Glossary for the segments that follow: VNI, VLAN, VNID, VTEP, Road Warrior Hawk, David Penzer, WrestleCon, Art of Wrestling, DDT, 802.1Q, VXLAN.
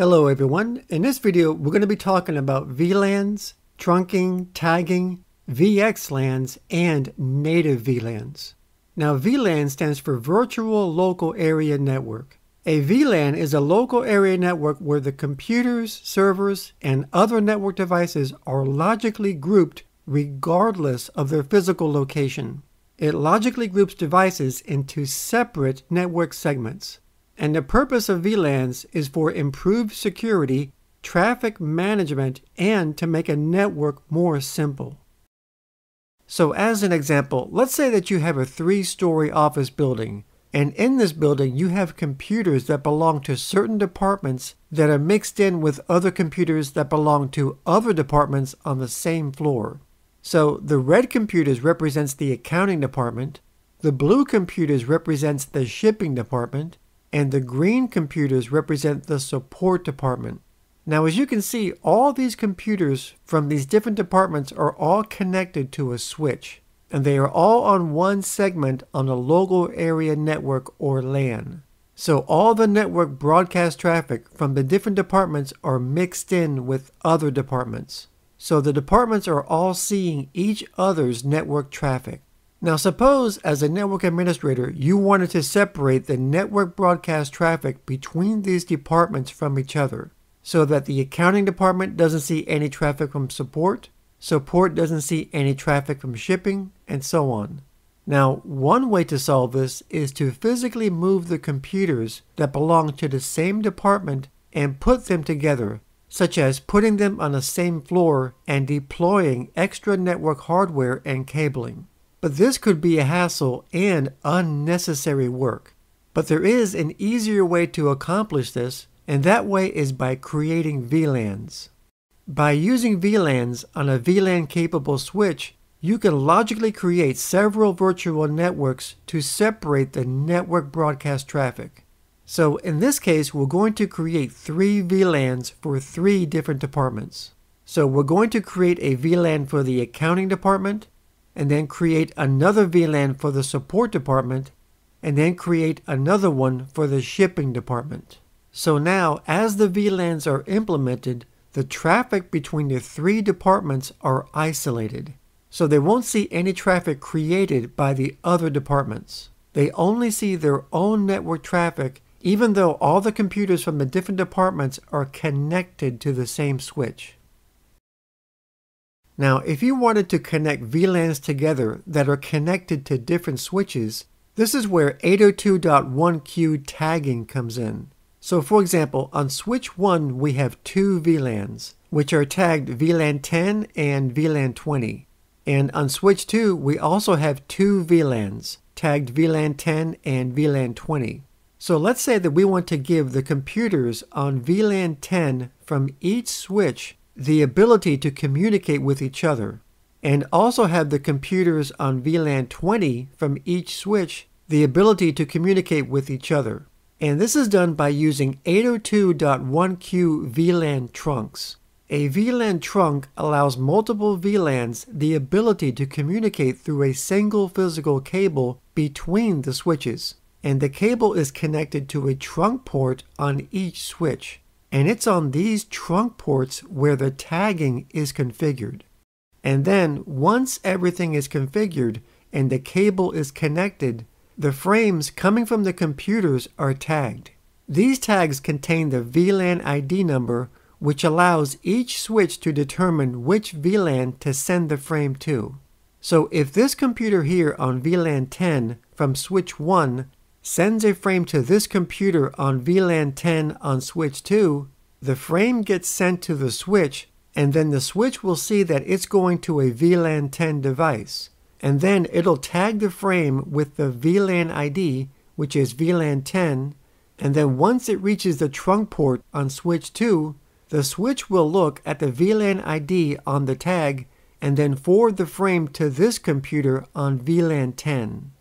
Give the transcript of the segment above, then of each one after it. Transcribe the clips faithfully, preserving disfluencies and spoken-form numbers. Hello everyone, in this video we're going to be talking about V LANs, trunking, tagging, V X LANs, and native V LANs. Now V LAN stands for Virtual Local Area Network. A V LAN is a local area network where the computers, servers, and other network devices are logically grouped regardless of their physical location. It logically groups devices into separate network segments. And the purpose of V LANs is for improved security, traffic management, and to make a network more simple. So as an example, let's say that you have a three-story office building, and in this building you have computers that belong to certain departments that are mixed in with other computers that belong to other departments on the same floor. So the red computers represents the accounting department, the blue computers represents the shipping department, and the green computers represent the support department. Now as you can see, all these computers from these different departments are all connected to a switch, and they are all on one segment on a local area network or LAN. So all the network broadcast traffic from the different departments are mixed in with other departments. So the departments are all seeing each other's network traffic. Now suppose, as a network administrator, you wanted to separate the network broadcast traffic between these departments from each other, so that the accounting department doesn't see any traffic from support, support doesn't see any traffic from shipping, and so on. Now, one way to solve this is to physically move the computers that belong to the same department and put them together, such as putting them on the same floor and deploying extra network hardware and cabling. But this could be a hassle and unnecessary work. But there is an easier way to accomplish this, and that way is by creating V LANs. By using V LANs on a V LAN-capable switch, you can logically create several virtual networks to separate the network broadcast traffic. So in this case, we're going to create three V LANs for three different departments. So we're going to create a V LAN for the accounting department, and then create another V LAN for the support department, and then create another one for the shipping department. So now, as the V LANs are implemented, the traffic between the three departments are isolated. So they won't see any traffic created by the other departments. They only see their own network traffic, even though all the computers from the different departments are connected to the same switch. Now, if you wanted to connect V LANs together that are connected to different switches, this is where eight oh two dot one Q tagging comes in. So for example, on switch one, we have two V LANs, which are tagged V LAN ten and V LAN twenty. And on switch two, we also have two V LANs, tagged V LAN ten and V LAN twenty. So let's say that we want to give the computers on V LAN ten from each switch the ability to communicate with each other, and also have the computers on V LAN twenty from each switch the ability to communicate with each other. And this is done by using eight oh two dot one Q V LAN trunks. A V LAN trunk allows multiple V LANs the ability to communicate through a single physical cable between the switches, and the cable is connected to a trunk port on each switch. And it's on these trunk ports where the tagging is configured. And then, once everything is configured and the cable is connected, the frames coming from the computers are tagged. These tags contain the V LAN I D number, which allows each switch to determine which V LAN to send the frame to. So if this computer here on V LAN ten from switch one sends a frame to this computer on V LAN ten on switch two, the frame gets sent to the switch, and then the switch will see that it's going to a V LAN ten device. And then it'll tag the frame with the V LAN I D, which is V LAN ten, and then once it reaches the trunk port on switch two, the switch will look at the V LAN I D on the tag, and then forward the frame to this computer on V LAN ten.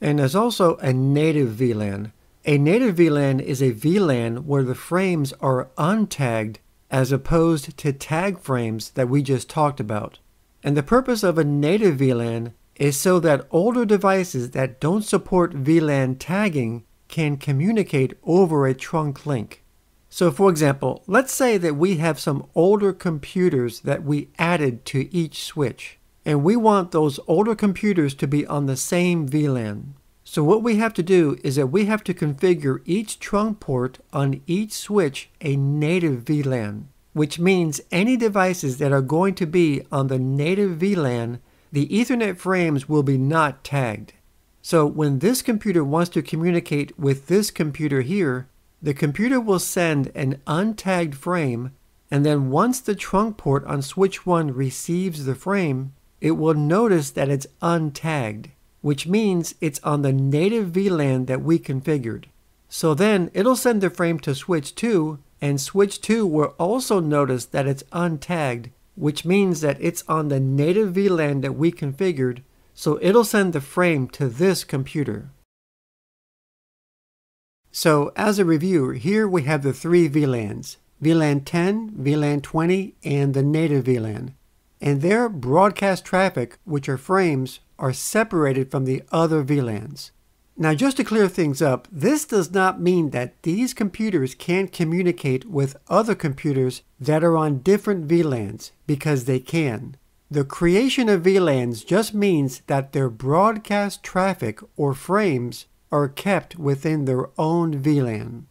And there's also a native V LAN. A native V LAN is a V LAN where the frames are untagged as opposed to tag frames that we just talked about. And the purpose of a native V LAN is so that older devices that don't support V LAN tagging can communicate over a trunk link. So for example, let's say that we have some older computers that we added to each switch, and we want those older computers to be on the same V LAN. So what we have to do is that we have to configure each trunk port on each switch a native V LAN, which means any devices that are going to be on the native V LAN, the Ethernet frames will be not tagged. So when this computer wants to communicate with this computer here, the computer will send an untagged frame, and then once the trunk port on switch one receives the frame, it will notice that it's untagged, which means it's on the native V LAN that we configured. So then it'll send the frame to switch two, and switch two will also notice that it's untagged, which means that it's on the native V LAN that we configured, so it'll send the frame to this computer. So as a review, here we have the three V LANs, V LAN ten, V LAN twenty, and the native V LAN. And their broadcast traffic, which are frames, are separated from the other V LANs. Now, just to clear things up, this does not mean that these computers can't communicate with other computers that are on different V LANs, because they can. The creation of V LANs just means that their broadcast traffic, or frames, are kept within their own V LAN.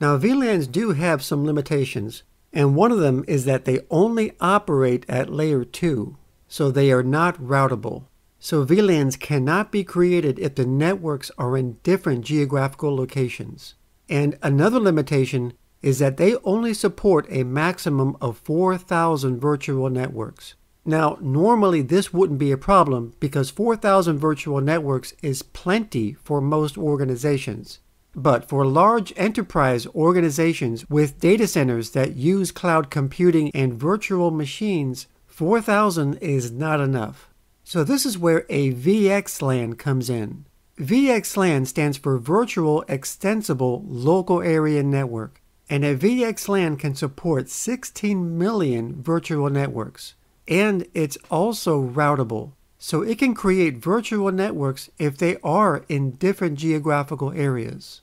Now, V LANs do have some limitations. And one of them is that they only operate at layer two, so they are not routable. So V LANs cannot be created if the networks are in different geographical locations. And another limitation is that they only support a maximum of four thousand virtual networks. Now, normally this wouldn't be a problem because four thousand virtual networks is plenty for most organizations. But for large enterprise organizations with data centers that use cloud computing and virtual machines, four thousand is not enough. So this is where a V X LAN comes in. V X LAN stands for Virtual Extensible Local Area Network, and a V X LAN can support sixteen million virtual networks. And it's also routable, so it can create virtual networks if they are in different geographical areas.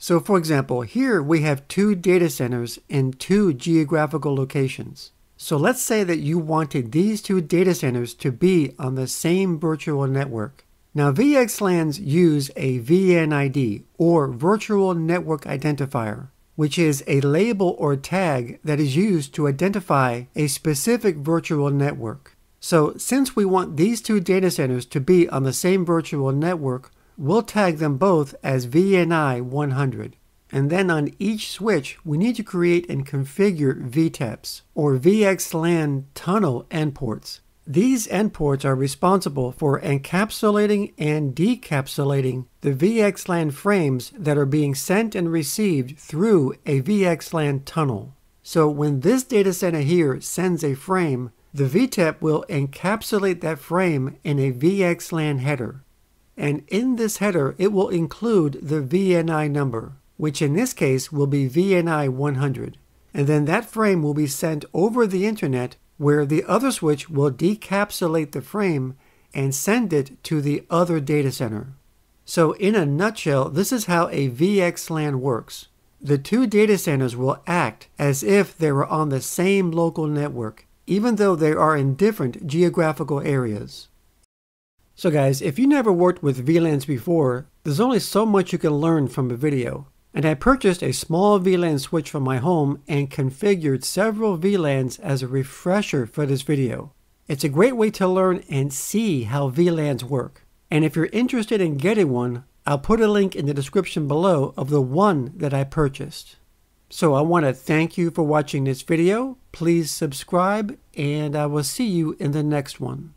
So for example, here we have two data centers in two geographical locations. So let's say that you wanted these two data centers to be on the same virtual network. Now, V X LANs use a V N I D, or Virtual Network Identifier, which is a label or tag that is used to identify a specific virtual network. So since we want these two data centers to be on the same virtual network, we'll tag them both as V N I one hundred. And then on each switch, we need to create and configure V T E Ps, or V X LAN tunnel endports. These endports are responsible for encapsulating and decapsulating the V X LAN frames that are being sent and received through a V X LAN tunnel. So when this data center here sends a frame, the V T E P will encapsulate that frame in a V X LAN header. And in this header, it will include the V N I number, which in this case will be V N I one hundred. And then that frame will be sent over the internet, where the other switch will decapsulate the frame and send it to the other data center. So in a nutshell, this is how a V X LAN works. The two data centers will act as if they were on the same local network, even though they are in different geographical areas. So guys, if you never worked with V LANs before, there's only so much you can learn from a video. And I purchased a small V LAN switch from my home and configured several V LANs as a refresher for this video. It's a great way to learn and see how V LANs work. And if you're interested in getting one, I'll put a link in the description below of the one that I purchased. So I want to thank you for watching this video. Please subscribe, and I will see you in the next one.